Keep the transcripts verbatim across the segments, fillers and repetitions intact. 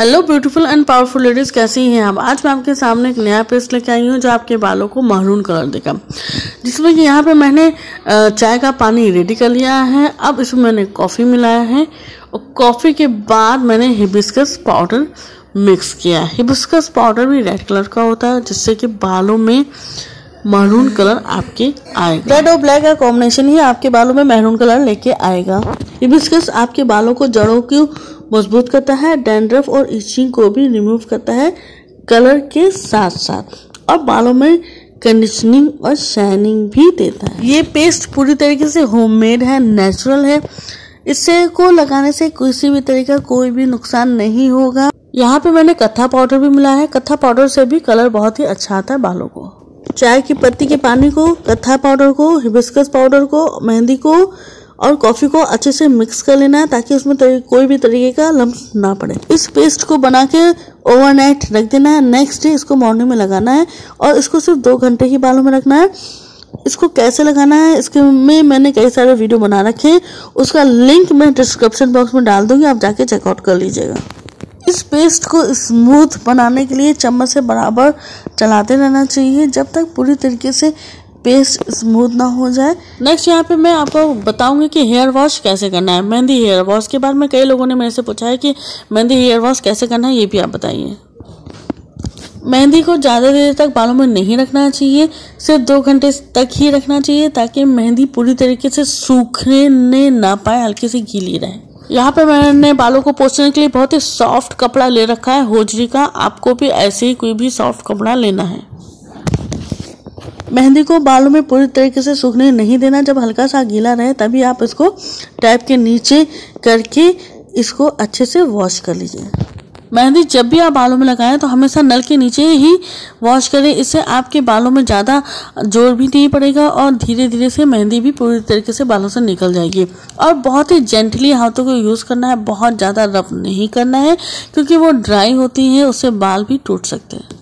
Hello beautiful and powerful ladies, कैसी हैं आप। आज मैं आपके सामने एक नया पेस्ट लेके आई हूँ जो आपके बालों को महरून कलर देगा, जिसमें कि यहाँ पे मैंने चाय का पानी रेडी कर लिया है। अब इसमें मैंने कॉफ़ी मिलाया है और कॉफ़ी के बाद मैंने हिबिस्कस पाउडर मिक्स किया है। हिबिस्कस पाउडर भी रेड कलर का होता है, जिससे कि बालों में महरून कलर आपके आएगा। रेड और ब्लैक का कॉम्बिनेशन ही आपके बालों में महरून कलर लेके आएगा। हिबिस्कस आपके बालों को जड़ों की मजबूत करता है, डैंड्रफ और इचिंग को भी रिमूव करता है कलर के साथ साथ, और बालों में कंडीशनिंग और शाइनिंग भी देता है। ये पेस्ट पूरी तरीके से होममेड है, नेचुरल है। इससे को लगाने से किसी भी तरीके का कोई भी नुकसान नहीं होगा। यहाँ पे मैंने कत्था पाउडर भी मिलाया है। कत्था पाउडर से भी कलर बहुत ही अच्छा आता है बालों को। चाय की पत्ती के पानी को, कत्था पाउडर को, हिबिस्कस पाउडर को, मेहंदी को और कॉफ़ी को अच्छे से मिक्स कर लेना है, ताकि उसमें कोई भी तरीके का लम्स ना पड़े। इस पेस्ट को बना के ओवरनाइट रख देना है। नेक्स्ट डे इसको मॉर्निंग में लगाना है और इसको सिर्फ दो घंटे ही बालों में रखना है। इसको कैसे लगाना है, इसके में मैंने कई सारे वीडियो बना रखे हैं, उसका लिंक मैं डिस्क्रिप्शन बॉक्स में डाल दूंगी, आप जाके चेकआउट कर लीजिएगा। इस पेस्ट को स्मूथ बनाने के लिए चम्मच से बराबर चलाते रहना चाहिए, जब तक पूरी तरीके से पेस्ट स्मूथ ना हो जाए। नेक्स्ट यहाँ पे मैं आपको बताऊंगी कि हेयर वॉश कैसे करना है। मेहंदी हेयर वॉश के बाद में कई लोगों ने मेरे से पूछा है कि मेहंदी हेयर वॉश कैसे करना है, ये भी आप बताइए। मेहंदी को ज़्यादा देर तक बालों में नहीं रखना चाहिए, सिर्फ दो घंटे तक ही रखना चाहिए, ताकि मेहंदी पूरी तरीके से सूखने ना पाए, हल्की सी गीली रहे। यहाँ पे मैंने बालों को पोंछने के लिए बहुत ही सॉफ्ट कपड़ा ले रखा है, होजरी का। आपको भी ऐसे ही कोई भी सॉफ्ट कपड़ा लेना है। मेहंदी को बालों में पूरी तरीके से सूखने नहीं देना, जब हल्का सा गीला रहे तभी आप इसको टैप के नीचे करके इसको अच्छे से वॉश कर लीजिए। मेहंदी जब भी आप बालों में लगाएं तो हमेशा नल के नीचे ही वॉश करें, इससे आपके बालों में ज़्यादा जोर भी नहीं पड़ेगा और धीरे धीरे से मेहंदी भी पूरी तरीके से बालों से निकल जाएगी। और बहुत ही जेंटली हाथों को यूज़ करना है, बहुत ज़्यादा रब नहीं करना है, क्योंकि वो ड्राई होती है, उससे बाल भी टूट सकते हैं।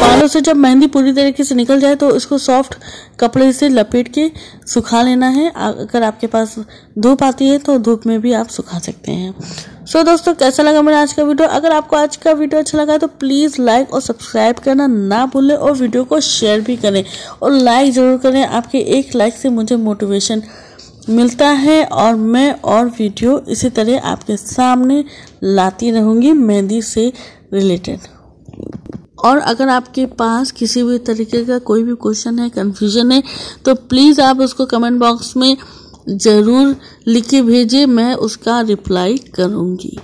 बालों से जब मेहंदी पूरी तरीके से निकल जाए तो इसको सॉफ्ट कपड़े से लपेट के सुखा लेना है। अगर आपके पास धूप आती है तो धूप में भी आप सुखा सकते हैं। सो so, दोस्तों, कैसा लगा मेरा आज का वीडियो। अगर आपको आज का वीडियो अच्छा लगा तो प्लीज़ लाइक और सब्सक्राइब करना ना भूलें, और वीडियो को शेयर भी करें और लाइक ज़रूर करें। आपके एक लाइक से मुझे मोटिवेशन मिलता है और मैं और वीडियो इसी तरह आपके सामने लाती रहूँगी मेहंदी से रिलेटेड। और अगर आपके पास किसी भी तरीके का कोई भी क्वेश्चन है, कन्फ्यूजन है, तो प्लीज़ आप उसको कमेंट बॉक्स में ज़रूर लिख के भेजें, मैं उसका रिप्लाई करूँगी।